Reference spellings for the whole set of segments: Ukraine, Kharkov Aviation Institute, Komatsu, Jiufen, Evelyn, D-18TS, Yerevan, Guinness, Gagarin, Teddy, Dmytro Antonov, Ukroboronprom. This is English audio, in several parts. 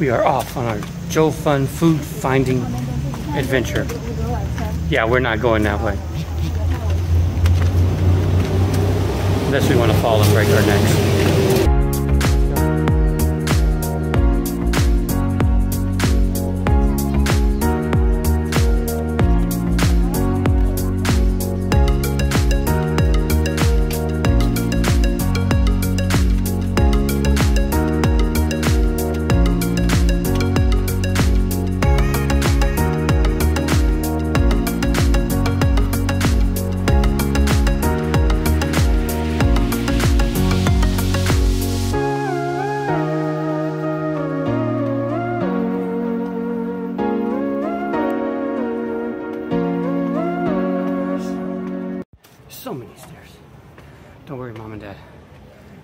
We are off on our Jiufen food finding adventure. Yeah, we're not going that way. Unless we want to fall and break our necks. So many stairs. Don't worry, Mom and Dad.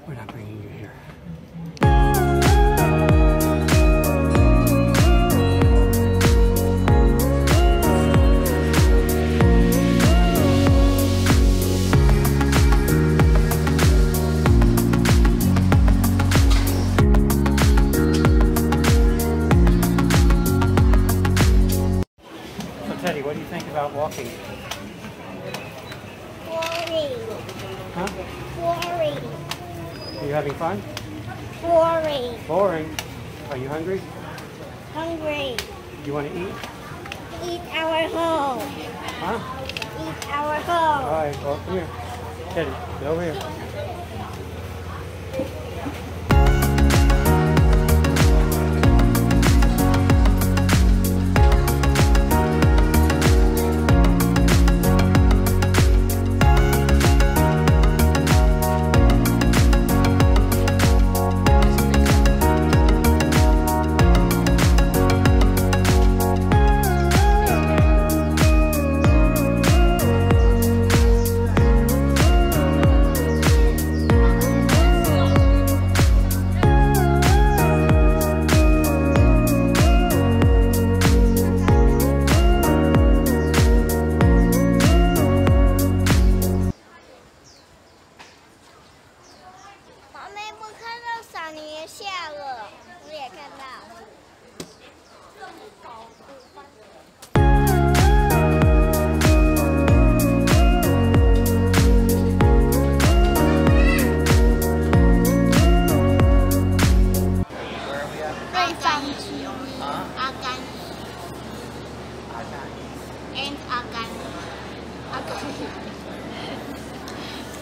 We're not bringing you here. So Teddy, what do you think about walking? Huh? Boring. Are you having fun? Boring. Boring. Are you hungry? Hungry. You want to eat? Eat our home. Huh? Eat our home. All right, well, come here. Teddy, get over here.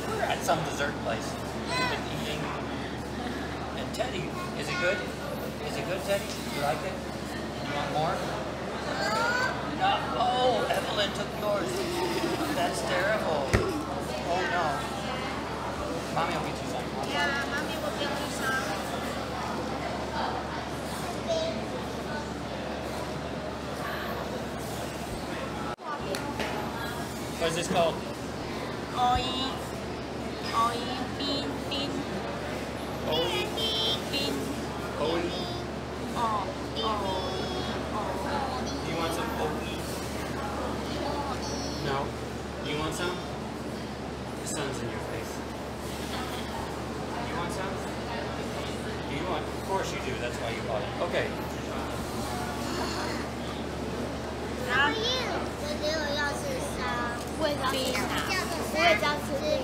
We're at some dessert place. We've been eating. And Teddy, is it good? Is it good, Teddy? You like it? You want more? No. Oh, Evelyn took yours. That's terrible. Oh no. Mommy will get you some. Yeah, Mommy will get you some. What is this called? You want some oatmeal? No. You want some? The sun's in your face. You want some? You want? Of course you do. That's why you bought it. Okay. For you. 我也想吃。